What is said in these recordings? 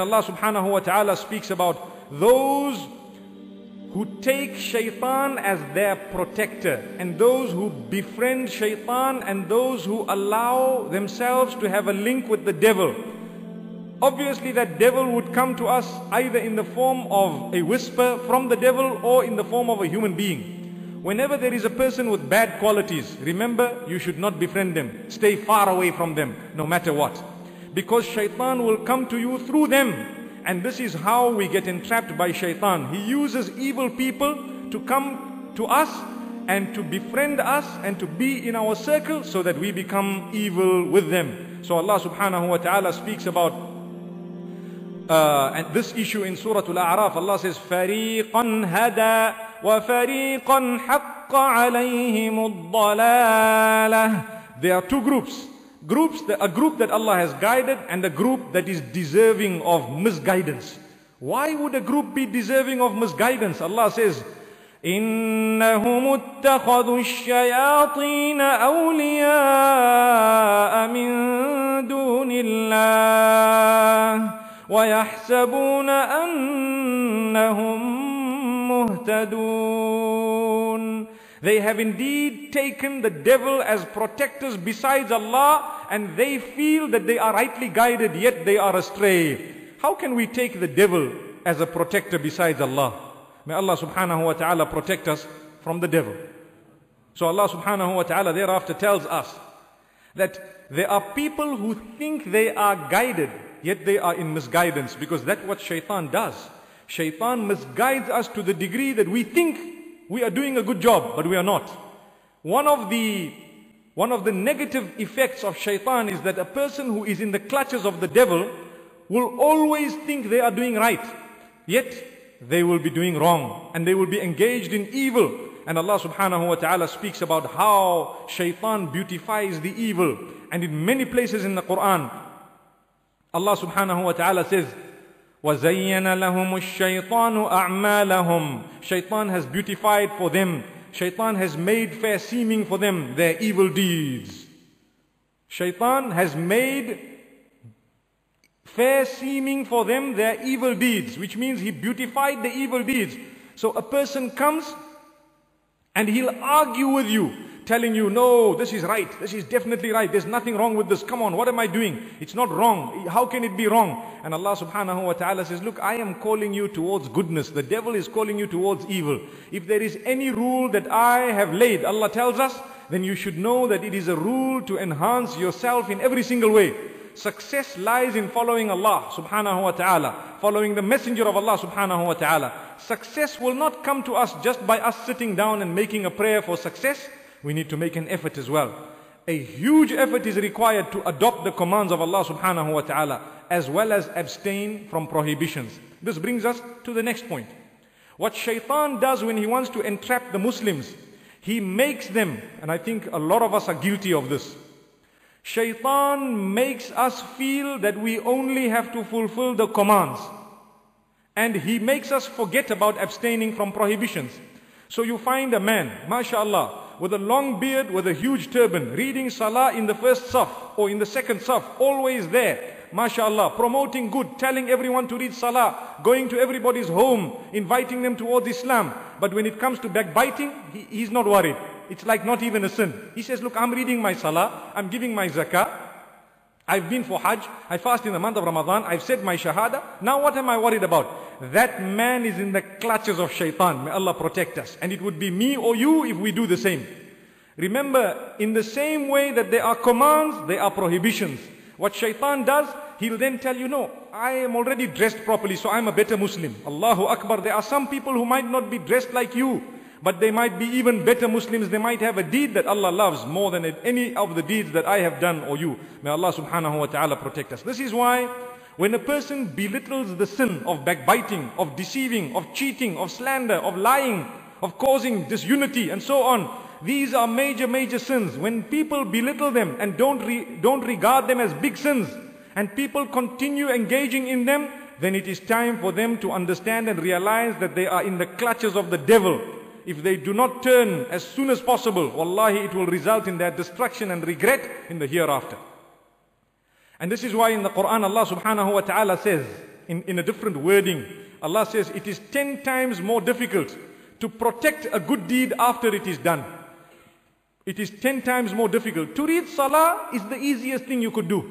Allah subhanahu wa ta'ala speaks about those who take Shaytan as their protector, and those who befriend Shaytan, and those who allow themselves to have a link with the devil. Obviously that devil would come to us either in the form of a whisper from the devil or in the form of a human being. Whenever there is a person with bad qualities, remember, you should not befriend them. Stay far away from them, no matter what. Because Shaytan will come to you through them. And this is how we get entrapped by Shaytan. He uses evil people to come to us and to befriend us and to be in our circle so that we become evil with them. So Allah subhanahu wa ta'ala speaks about and this issue in Surah Al A'raf. Allah says, فَرِيقًا هَدَى وَفَرِيقًا حَقَّ عَلَيْهِمُ الضَّلَالَةِ. There are two groups. A group that Allah has guided and a group that is deserving of misguidance. Why would a group be deserving of misguidance? Allah says, إِنَّهُمُ اتَّخَذُوا الشَّيَاطِينَ أَوْلِيَاءَ مِن دُونِ اللَّهِ وَيَحْسَبُونَ أَنَّهُمْ مُهْتَدُونَ. They have indeed taken the devil as protectors besides Allah, and they feel that they are rightly guided, yet they are astray. How can we take the devil as a protector besides Allah? May Allah subhanahu wa ta'ala protect us from the devil. So Allah subhanahu wa ta'ala thereafter tells us that there are people who think they are guided, yet they are in misguidance, because that's what Shaytan does. Shaytan misguides us to the degree that we think we are doing a good job, but we are not. One of the negative effects of Shaytan is that a person who is in the clutches of the devil will always think they are doing right, yet they will be doing wrong, and they will be engaged in evil. And Allah subhanahu wa ta'ala speaks about how Shaytan beautifies the evil. And in many places in the Quran, Allah subhanahu wa ta'ala says, وَزَيَّنَ لَهُمُ الشَّيْطَانُ أَعْمَالَهُمْ. Shaytan has beautified for them. Shaytan has made fair seeming for them their evil deeds. Shaytan has made fair seeming for them their evil deeds, which means he beautified the evil deeds. So a person comes and he'll argue with you, telling you, no, this is right, this is definitely right, there's nothing wrong with this, come on, what am I doing? It's not wrong, how can it be wrong? And Allah subhanahu wa ta'ala says, look, I am calling you towards goodness, the devil is calling you towards evil. If there is any rule that I have laid, Allah tells us, then you should know that it is a rule to enhance yourself in every single way. Success lies in following Allah subhanahu wa ta'ala, following the messenger of Allah subhanahu wa ta'ala. Success will not come to us just by us sitting down and making a prayer for success. We need to make an effort as well. A huge effort is required to adopt the commands of Allah subhanahu wa ta'ala, as well as abstain from prohibitions. This brings us to the next point. What Shaytan does when he wants to entrap the Muslims, he makes them, and I think a lot of us are guilty of this, Shaytan makes us feel that we only have to fulfill the commands. And he makes us forget about abstaining from prohibitions. So you find a man, mashallah, with a long beard, with a huge turban, reading salah in the first saf or in the second saf, always there, mashallah, promoting good, telling everyone to read salah, going to everybody's home, inviting them towards Islam. But when it comes to backbiting, he's not worried. It's like not even a sin. He says, look, I'm reading my salah, I'm giving my zakah, I've been for hajj, I fast in the month of Ramadan, I've said my shahada, now what am I worried about? That man is in the clutches of Shaytan. May Allah protect us. And it would be me or you if we do the same. Remember, in the same way that there are commands, there are prohibitions. What Shaytan does, he'll then tell you, no, I am already dressed properly, so I'm a better Muslim. Allahu Akbar, there are some people who might not be dressed like you, but they might be even better Muslims. They might have a deed that Allah loves more than any of the deeds that I have done or you. May Allah subhanahu wa ta'ala protect us. This is why when a person belittles the sin of backbiting, of deceiving, of cheating, of slander, of lying, of causing disunity and so on, these are major, major sins. When people belittle them and don't regard them as big sins, and people continue engaging in them, then it is time for them to understand and realize that they are in the clutches of the devil. If they do not turn as soon as possible, wallahi, it will result in their destruction and regret in the hereafter. And this is why in the Quran, Allah subhanahu wa ta'ala says, in a different wording. Allah says it is 10 times more difficult to protect a good deed after it is done. It is 10 times more difficult. To read salah is the easiest thing you could do.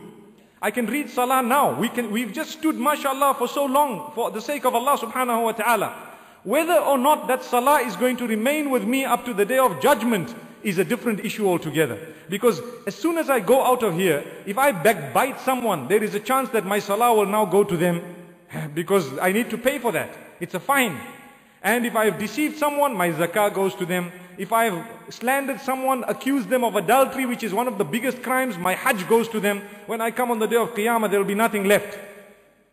I can read salah now. We've just stood, mashallah, for so long for the sake of Allah subhanahu wa ta'ala. Whether or not that salah is going to remain with me up to the day of judgment is a different issue altogether. Because as soon as I go out of here, if I backbite someone, there is a chance that my salah will now go to them because I need to pay for that. It's a fine. And if I have deceived someone, my zakah goes to them. If I have slandered someone, accused them of adultery, which is one of the biggest crimes, my hajj goes to them. When I come on the day of Qiyamah, there will be nothing left.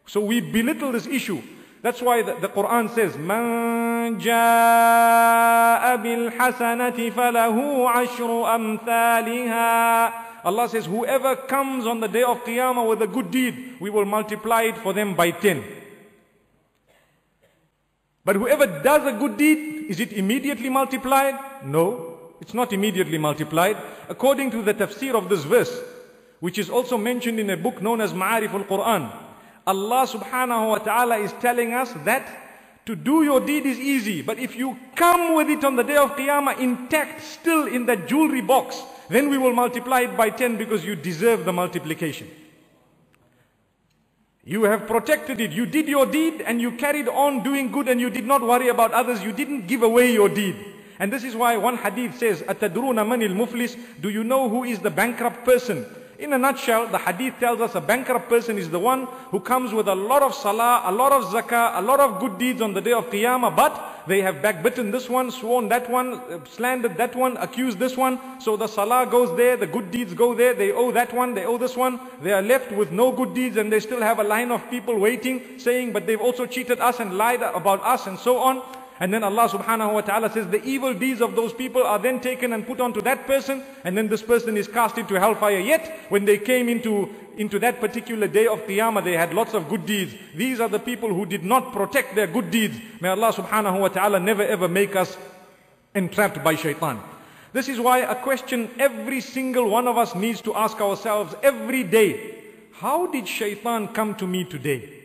So we belittle this issue. That's why the Quran says, Man jaa bil hasanati falahu ashru amthaliha. Allah says, whoever comes on the day of Qiyamah with a good deed, we will multiply it for them by 10. But whoever does a good deed, is it immediately multiplied? No, it's not immediately multiplied. According to the tafsir of this verse, which is also mentioned in a book known as Ma'arif al-Qur'an, Allah subhanahu wa ta'ala is telling us that to do your deed is easy, but if you come with it on the day of Qiyamah intact, still in that jewelry box, then we will multiply it by 10 because you deserve the multiplication. You have protected it. You did your deed and you carried on doing good and you did not worry about others. You didn't give away your deed. And this is why one hadith says, Atadruna manil muflis, do you know who is the bankrupt person? In a nutshell, the hadith tells us a bankrupt person is the one who comes with a lot of salah, a lot of zakah, a lot of good deeds on the day of Qiyamah, but they have backbitten this one, sworn that one, slandered that one, accused this one. So the salah goes there, the good deeds go there, they owe that one, they owe this one. They are left with no good deeds and they still have a line of people waiting, saying, but they've also cheated us and lied about us and so on. And then Allah subhanahu wa ta'ala says the evil deeds of those people are then taken and put onto that person, and then this person is cast into hellfire. Yet when they came into that particular day of Qiyamah, they had lots of good deeds. These are the people who did not protect their good deeds. May Allah subhanahu wa ta'ala never ever make us entrapped by shaitan. This is why a question every single one of us needs to ask ourselves every day: how did shaitan come to me today?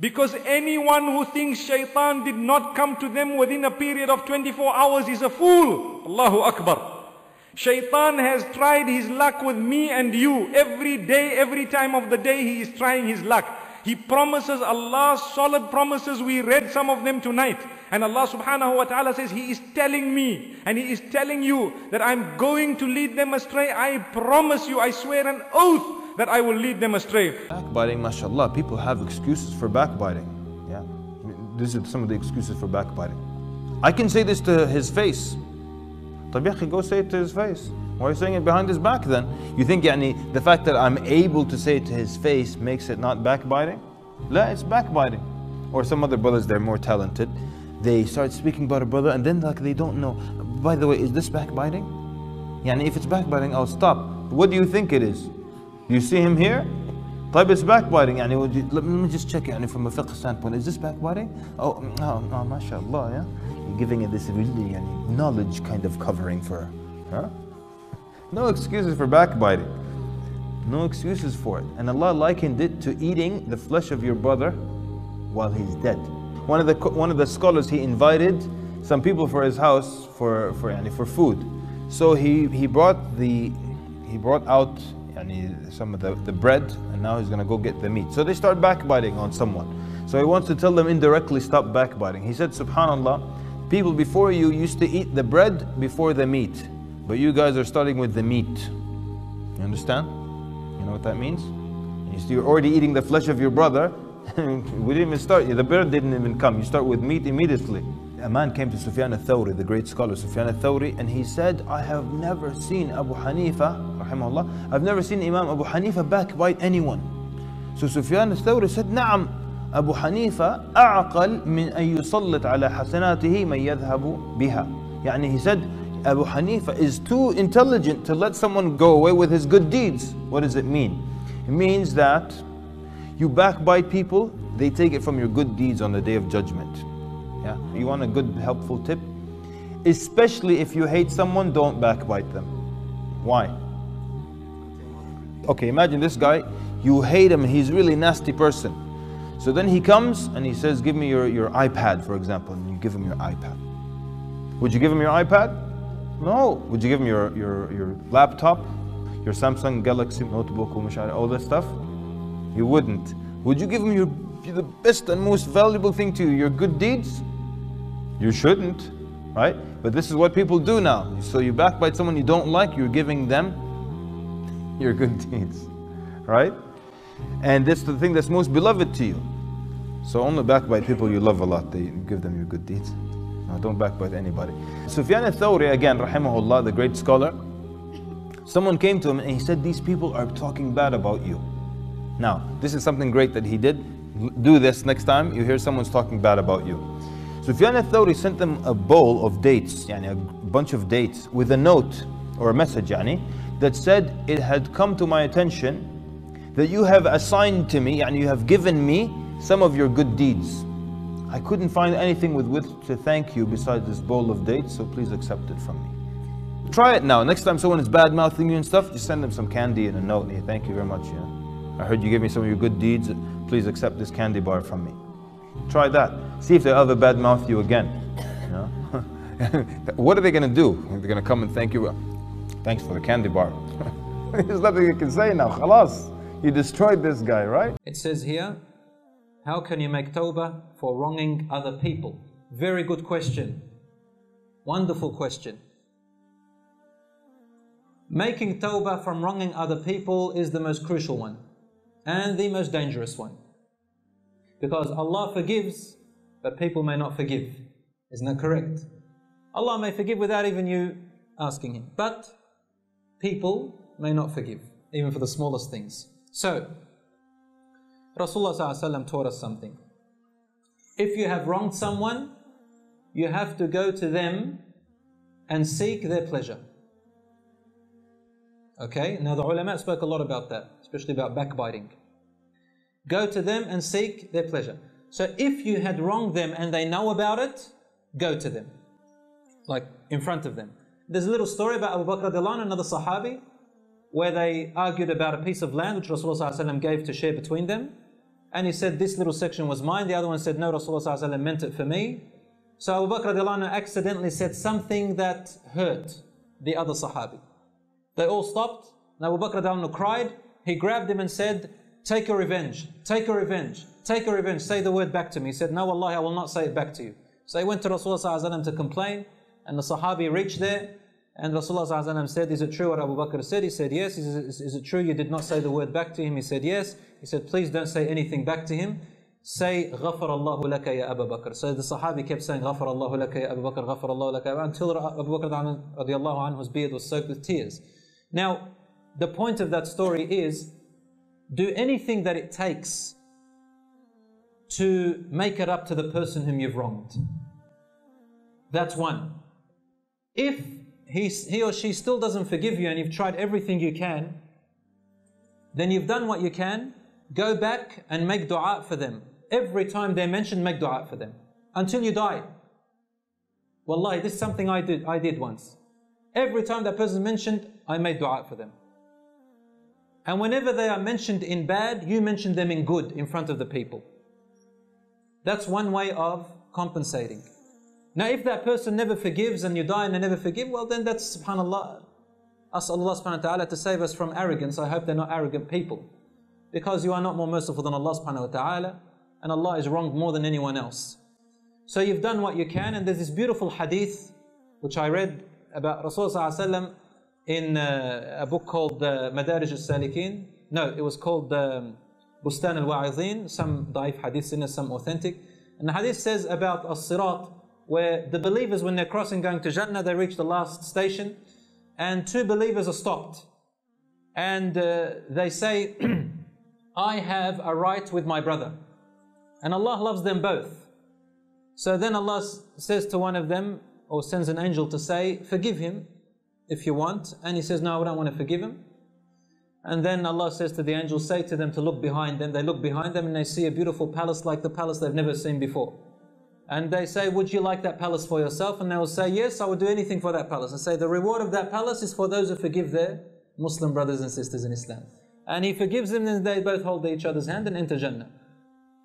Because anyone who thinks shaitan did not come to them within a period of 24 hours is a fool. Allahu Akbar. Shaitan has tried his luck with me and you. Every day, every time of the day, he is trying his luck. He promises Allah solid promises. We read some of them tonight. And Allah subhanahu wa ta'ala says, He is telling me and He is telling you that I'm going to lead them astray. I promise you, I swear an oath that I will lead them astray. Backbiting, mashallah, people have excuses for backbiting. Yeah, this is some of the excuses for backbiting. I can say this to his face. Tabiqi, go say it to his face. Why are you saying it behind his back then? You think the fact that I'm able to say it to his face makes it not backbiting? La, it's backbiting. Or some other brothers, they're more talented. They start speaking about a brother and then like they don't know. By the way, is this backbiting? If it's backbiting, I'll stop. What do you think it is? You see him here? Taib, it's backbiting. Let me just check it from a fiqh standpoint. Is this backbiting? Oh, mashallah, yeah? You're giving it this really knowledge kind of covering for her. No excuses for backbiting. No excuses for it. And Allah likened it to eating the flesh of your brother while he's dead. One of the scholars, he invited some people for his house for food. So he brought out some of the bread, and now he's going to go get the meat. So they start backbiting on someone. So he wants to tell them indirectly, stop backbiting. He said, subhanallah, people before you used to eat the bread before the meat, but you guys are starting with the meat. You understand? You know what that means? You're already eating the flesh of your brother. We didn't even start. The bread didn't even come. You start with meat immediately. A man came to Sufyan al-Thawri, the great scholar Sufyan al-Thawri, and he said, I have never seen Abu Hanifa, rahimahullah, I've never seen Imam Abu Hanifa backbite anyone. So Sufyan al-Thawri said, Na'am, Abu Hanifa a'aqal min an yusallit ala hasanatihi man yadhhabu biha. He said, Abu Hanifa is too intelligent to let someone go away with his good deeds. What does it mean? It means that you backbite people, they take it from your good deeds on the day of judgment. Yeah. You want a good, helpful tip? Especially if you hate someone, don't backbite them. Why? Okay, imagine this guy. You hate him. He's a really nasty person. So then he comes and he says, give me your iPad, for example, and you give him your iPad. Would you give him your iPad? No. Would you give him your laptop, your Samsung Galaxy notebook, all that stuff? You wouldn't. Would you give him the best and most valuable thing to you, your good deeds? You shouldn't, right? But this is what people do now. So you backbite someone you don't like, you're giving them your good deeds, right? And that's the thing that's most beloved to you. So only backbite people you love a lot, they give them your good deeds. No, don't backbite anybody. Sufyan al-Thawri, again, rahimahullah, the great scholar, someone came to him and he said, these people are talking bad about you. Now, this is something great that he did. Do this next time you hear someone's talking bad about you. Sufyan al-Thawri sent them a bowl of dates, a bunch of dates, with a note or a message that said, it had come to my attention that you have assigned to me, and you have given me some of your good deeds. I couldn't find anything with which to thank you besides this bowl of dates, so please accept it from me. Try it now. Next time someone is bad-mouthing you and stuff, just send them some candy and a note. Hey, thank you very much. I heard you gave me some of your good deeds. Please accept this candy bar from me. Try that. See if they ever bad-mouth you again. What are they going to do? They're going to come and thank you. Thanks for the candy bar. There's nothing you can say now. Khalas. You destroyed this guy, right? It says here, how can you make tawbah for wronging other people? Very good question. Wonderful question. Making tawbah from wronging other people is the most crucial one and the most dangerous one. Because Allah forgives, but people may not forgive. Isn't that correct? Allah may forgive without even you asking Him, but people may not forgive, even for the smallest things. So, Rasulullah ﷺ taught us something. If you have wronged someone, you have to go to them and seek their pleasure. Okay, now the ulama spoke a lot about that, especially about backbiting. Go to them and seek their pleasure. So if you had wronged them and they know about it, go to them, like in front of them. There's a little story about Abu Bakr Al-An, another Sahabi, where they argued about a piece of land which Rasulullah ﷺ gave to share between them. And he said, this little section was mine. The other one said, no, Rasulullah ﷺ meant it for me. So Abu Bakr Al-An accidentally said something that hurt the other Sahabi. They all stopped. And Abu Bakr Al-An cried. He grabbed him and said, take your revenge, take your revenge, take your revenge. Say the word back to me. He said, no, wallahi, I will not say it back to you. So he went to Rasulullah ﷺ to complain. And the Sahabi reached there. And Rasulullah said, is it true what Abu Bakr said? He said, yes. He said, is it true you did not say the word back to him? He said, yes. He said, please don't say anything back to him. Say, غَفَرَ اللَّهُ لَكَ يَا أَبَا بَكْرِ. So the Sahabi kept saying, غَفَرَ اللَّهُ لَكَ يَا أَبَا بَكْرِ, غَفَرَ اللَّهُ لَكَ يَا أَبَا, until Abu Bakr radiallahu anhu's beard was soaked with tears. Now, the point of that story is, do anything that it takes to make it up to the person whom you've wronged. That's one. If he or she still doesn't forgive you and you've tried everything you can, then you've done what you can. Go back and make dua for them. Every time they're mentioned, make dua for them until you die. Wallahi, this is something I did once. Every time that person mentioned, I made dua for them. And whenever they are mentioned in bad, you mention them in good in front of the people. That's one way of compensating. Now, if that person never forgives and you die and they never forgive, well, then that's, subhanAllah, ask Allah subhanahu wa ta'ala to save us from arrogance. I hope they're not arrogant people, because you are not more merciful than Allah subhanahu wa ta'ala, and Allah is wronged more than anyone else. So you've done what you can, and there's this beautiful hadith which I read about Rasulullah ﷺ in a book called Madarij al-Salikin. No, it was called Bustan al-Wa'izin, some daif hadiths in it, some authentic. And the hadith says about as-Sirat, where the believers, when they're crossing going to Jannah, they reach the last station and two believers are stopped. And they say, I have a right with my brother. And Allah loves them both. So then Allah says to one of them, or sends an angel to say, forgive him if you want. And he says, no, I don't want to forgive him. And then Allah says to the angel, say to them to look behind them. They look behind them and they see a beautiful palace like the palace they've never seen before. And they say, would you like that palace for yourself? And they will say, yes, I would do anything for that palace. And say, the reward of that palace is for those who forgive their Muslim brothers and sisters in Islam. And he forgives them, and they both hold each other's hand and enter Jannah.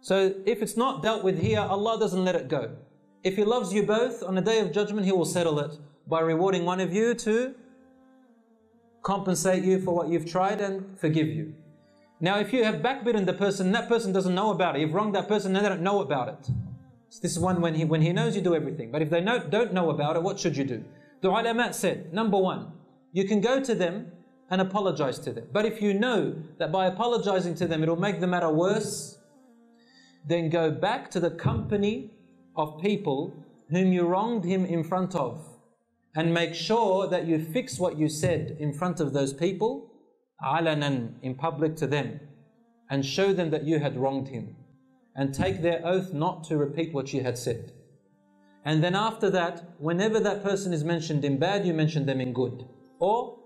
So if it's not dealt with here, Allah doesn't let it go. If He loves you both, on the Day of Judgment He will settle it by rewarding one of you to compensate you for what you've tried and forgive you. Now if you have backbitten the person, that person doesn't know about it. You've wronged that person and they don't know about it. So this is one, when he knows, you do everything. But if they don't know about it, what should you do? The ulama said, number one, you can go to them and apologize to them. But if you know that by apologizing to them it will make the matter worse, then go back to the company of people whom you wronged him in front of and make sure that you fix what you said in front of those people, alanan, in public to them, and show them that you had wronged him and take their oath not to repeat what you had said. And then after that, whenever that person is mentioned in bad, you mention them in good. Or,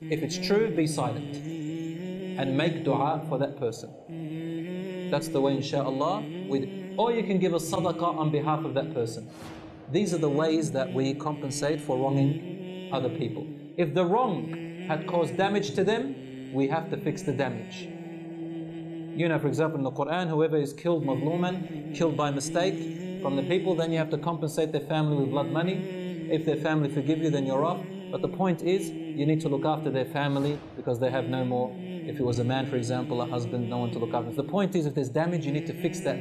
if it's true, be silent and make dua for that person. That's the way, inshaAllah. Or you can give a sadaqah on behalf of that person. These are the ways that we compensate for wronging other people. If the wrong had caused damage to them, we have to fix the damage. You know, for example, in the Quran, whoever is killed madluman, killed by mistake from the people, then you have to compensate their family with blood money. If their family forgive you, then you're off. But the point is, you need to look after their family because they have no more. If it was a man, for example, a husband, no one to look after. The point is, if there's damage, you need to fix that damage.